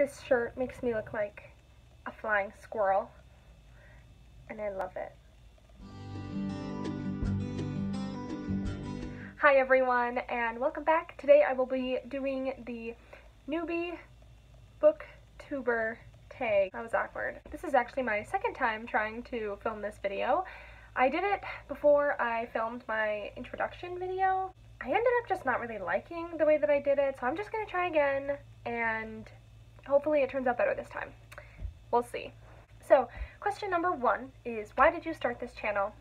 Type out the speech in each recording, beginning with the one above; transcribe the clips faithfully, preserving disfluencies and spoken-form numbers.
This shirt makes me look like a flying squirrel, and I love it. Hi everyone, and welcome back. Today I will be doing the newbie booktuber tag. That was awkward. This is actually my second time trying to film this video. I did it before I filmed my introduction video. I ended up just not really liking the way that I did it, so I'm just gonna try again, and hopefully it turns out better this time. We'll see. So, question number one is, why did you start this channel?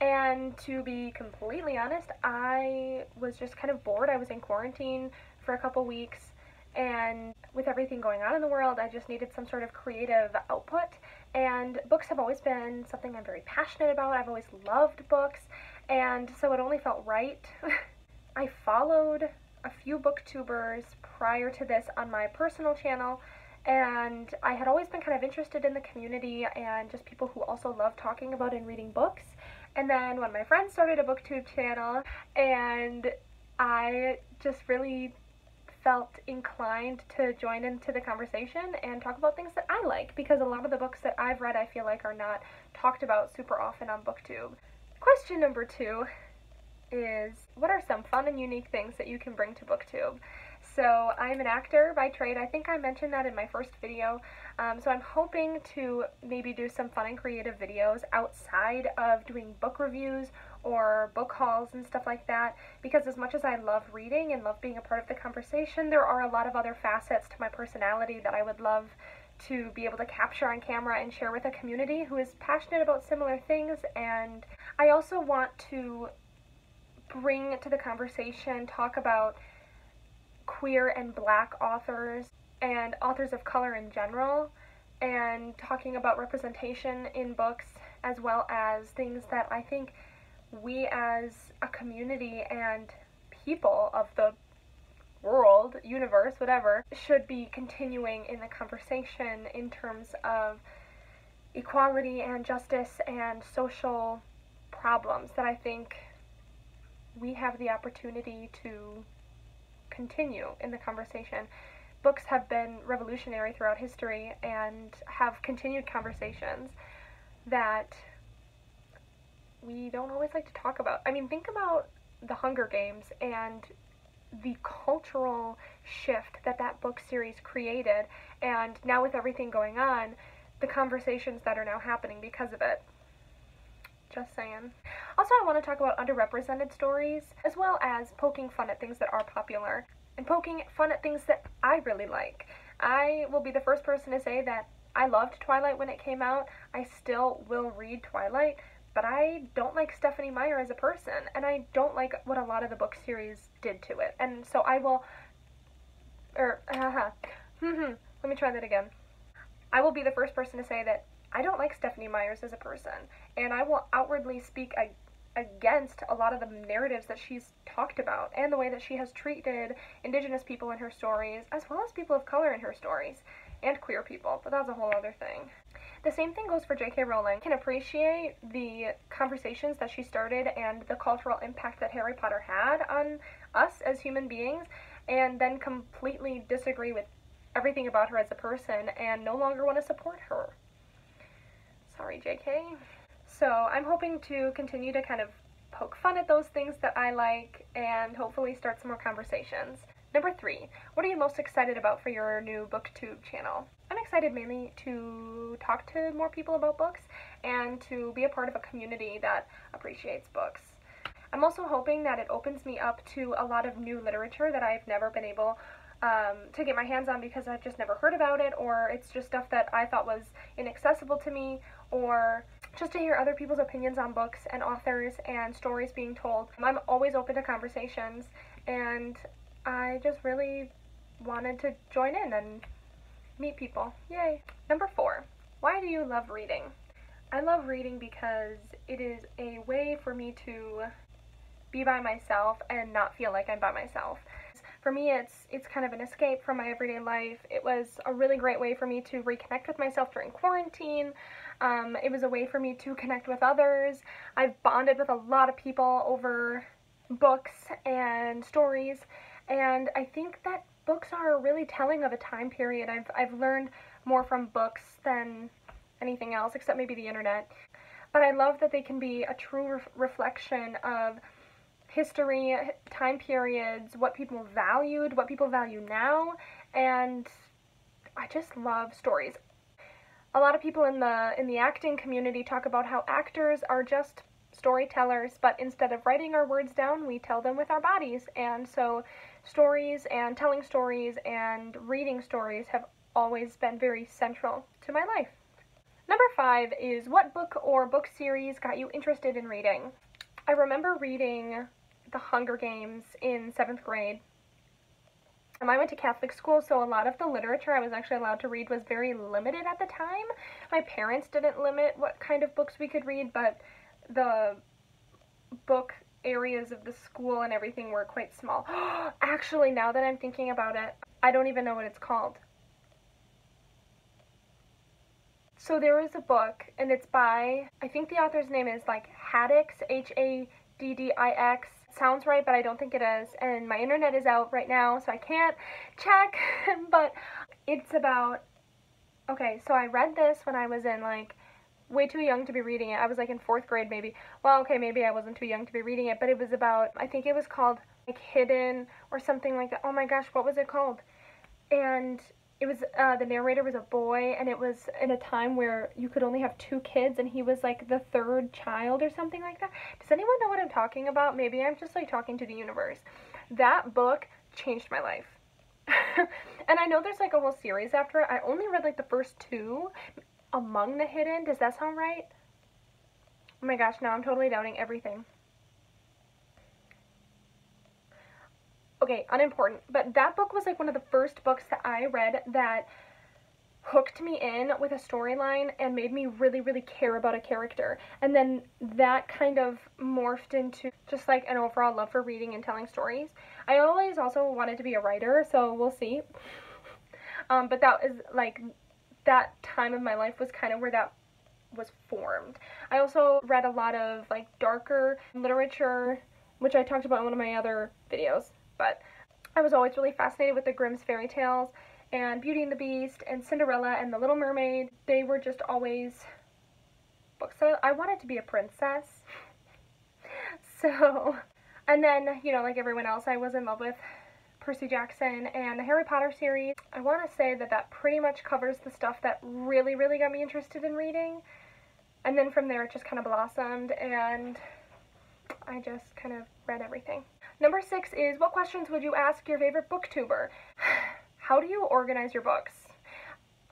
And to be completely honest, I was just kind of bored. I was in quarantine for a couple weeks, and with everything going on in the world, I just needed some sort of creative output, and books have always been something I'm very passionate about. I've always loved books, and so it only felt right. I followed a few booktubers prior to this on my personal channel, and I had always been kind of interested in the community and just people who also love talking about and reading books. And then when my friend started a BookTube channel, and I just really felt inclined to join into the conversation and talk about things that I like, because a lot of the books that I've read I feel like are not talked about super often on BookTube. Question number two is, what are some fun and unique things that you can bring to BookTube? So I'm an actor by trade. I think I mentioned that in my first video. Um, so I'm hoping to maybe do some fun and creative videos outside of doing book reviews or book hauls and stuff like that, because as much as I love reading and love being a part of the conversation, there are a lot of other facets to my personality that I would love to be able to capture on camera and share with a community who is passionate about similar things. And I also want to bring to the conversation, talk about queer and black authors and authors of color in general, and talking about representation in books, as well as things that I think we as a community and people of the world, universe, whatever, should be continuing in the conversation in terms of equality and justice and social problems that I think we have the opportunity to continue in the conversation. Books have been revolutionary throughout history and have continued conversations that we don't always like to talk about. I mean, think about the Hunger Games and the cultural shift that that book series created, and now with everything going on, the conversations that are now happening because of it. Just saying. Also, I want to talk about underrepresented stories, as well as poking fun at things that are popular, and poking fun at things that I really like. I will be the first person to say that I loved Twilight when it came out. I still will read Twilight, but I don't like Stephenie Meyer as a person, and I don't like what a lot of the book series did to it. And so I will, or, haha, let me try that again. I will be the first person to say that I don't like Stephenie Meyer as a person, and I will outwardly speak ag against a lot of the narratives that she's talked about and the way that she has treated Indigenous people in her stories, as well as people of color in her stories, and queer people, but that's a whole other thing. The same thing goes for J K Rowling. I can appreciate the conversations that she started and the cultural impact that Harry Potter had on us as human beings, and then completely disagree with everything about her as a person and no longer want to support her. Sorry, J K. So I'm hoping to continue to kind of poke fun at those things that I like and hopefully start some more conversations. Number three, what are you most excited about for your new BookTube channel? I'm excited mainly to talk to more people about books and to be a part of a community that appreciates books. I'm also hoping that it opens me up to a lot of new literature that I've never been able Um, to get my hands on, because I've just never heard about it, or it's just stuff that I thought was inaccessible to me, or just to hear other people's opinions on books and authors and stories being told. I'm always open to conversations, and I just really wanted to join in and meet people. Yay! Number four, why do you love reading? I love reading because it is a way for me to be by myself and not feel like I'm by myself. For me, it's it's kind of an escape from my everyday life. It was a really great way for me to reconnect with myself during quarantine. Um, it was a way for me to connect with others. I've bonded with a lot of people over books and stories, and I think that books are really telling of a time period. I've, I've learned more from books than anything else, except maybe the internet. But I love that they can be a true re reflection of history, time periods, what people valued, what people value now, and I just love stories. A lot of people in the in the acting community talk about how actors are just storytellers, but instead of writing our words down, we tell them with our bodies. And so stories and telling stories and reading stories have always been very central to my life. Number five is, what book or book series got you interested in reading? I remember reading The Hunger Games in seventh grade. Um, I went to Catholic school, so a lot of the literature I was actually allowed to read was very limited at the time. My parents didn't limit what kind of books we could read, but the book areas of the school and everything were quite small. Actually, now that I'm thinking about it, I don't even know what it's called. So there is a book, and it's by, I think the author's name is like Haddix, H A D D I X. Sounds right, but I don't think it is, and my internet is out right now, so I can't check, but it's about, okay, so I read this when I was in, like, way too young to be reading it. I was, like, in fourth grade, maybe. Well, okay, maybe I wasn't too young to be reading it, but it was about, I think it was called, like, Hidden or something like that. Oh my gosh, what was it called? And it was, uh, the narrator was a boy, and it was in a time where you could only have two kids, and he was, like, the third child or something like that. Does anyone know what I'm talking about? Maybe I'm just, like, talking to the universe. That book changed my life. And I know there's, like, a whole series after it. I only read, like, the first two. Among the Hidden. Does that sound right? Oh my gosh, now I'm totally doubting everything. Okay, unimportant, but that book was like one of the first books that I read that hooked me in with a storyline and made me really, really care about a character. And then that kind of morphed into just like an overall love for reading and telling stories. I always also wanted to be a writer, so we'll see. Um, but that is like, that time of my life was kind of where that was formed. I also read a lot of like darker literature, which I talked about in one of my other videos. But I was always really fascinated with the Grimm's fairy tales and Beauty and the Beast and Cinderella and the Little Mermaid. They were just always books. So I wanted to be a princess. So, and then, you know, like everyone else, I was in love with Percy Jackson and the Harry Potter series. I want to say that that pretty much covers the stuff that really, really got me interested in reading. And then from there, it just kind of blossomed and I just kind of read everything. Number six is, what questions would you ask your favorite booktuber? How do you organize your books?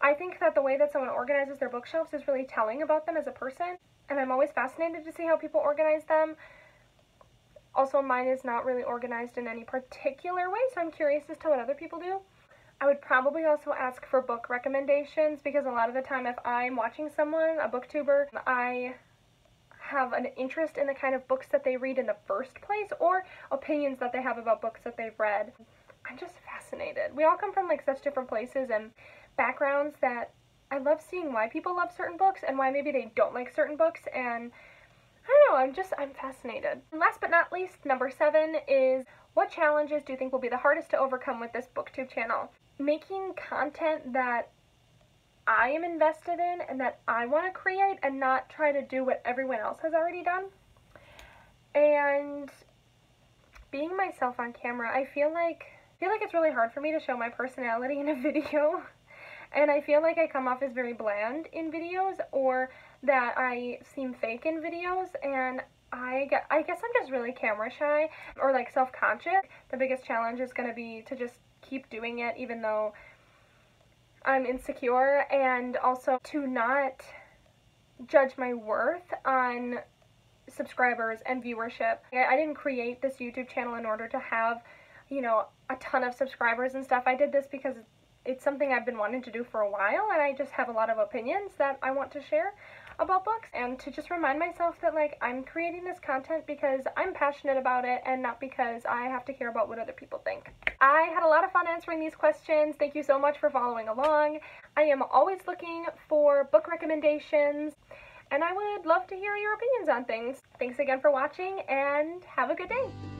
I think that the way that someone organizes their bookshelves is really telling about them as a person, and I'm always fascinated to see how people organize them. Also, mine is not really organized in any particular way, so I'm curious as to what other people do. I would probably also ask for book recommendations, because a lot of the time if I'm watching someone, a booktuber, I have an interest in the kind of books that they read in the first place, or opinions that they have about books that they've read. I'm just fascinated. We all come from like such different places and backgrounds that I love seeing why people love certain books and why maybe they don't like certain books, and I don't know, I'm just, I'm fascinated. And last but not least, number seven is, what challenges do you think will be the hardest to overcome with this BookTube channel? Making content that I am invested in and that I want to create, and not try to do what everyone else has already done. And being myself on camera, I feel like I feel like it's really hard for me to show my personality in a video, and I feel like I come off as very bland in videos, or that I seem fake in videos, and I guess, I guess I'm just really camera shy or like self-conscious. The biggest challenge is going to be to just keep doing it even though I'm insecure, and also to not judge my worth on subscribers and viewership. I didn't create this YouTube channel in order to have, you know, a ton of subscribers and stuff. I did this because it's something I've been wanting to do for a while, and I just have a lot of opinions that I want to share about books, and to just remind myself that like I'm creating this content because I'm passionate about it and not because I have to care about what other people think. I had a lot of fun answering these questions. Thank you so much for following along. I am always looking for book recommendations, and I would love to hear your opinions on things. Thanks again for watching, and have a good day.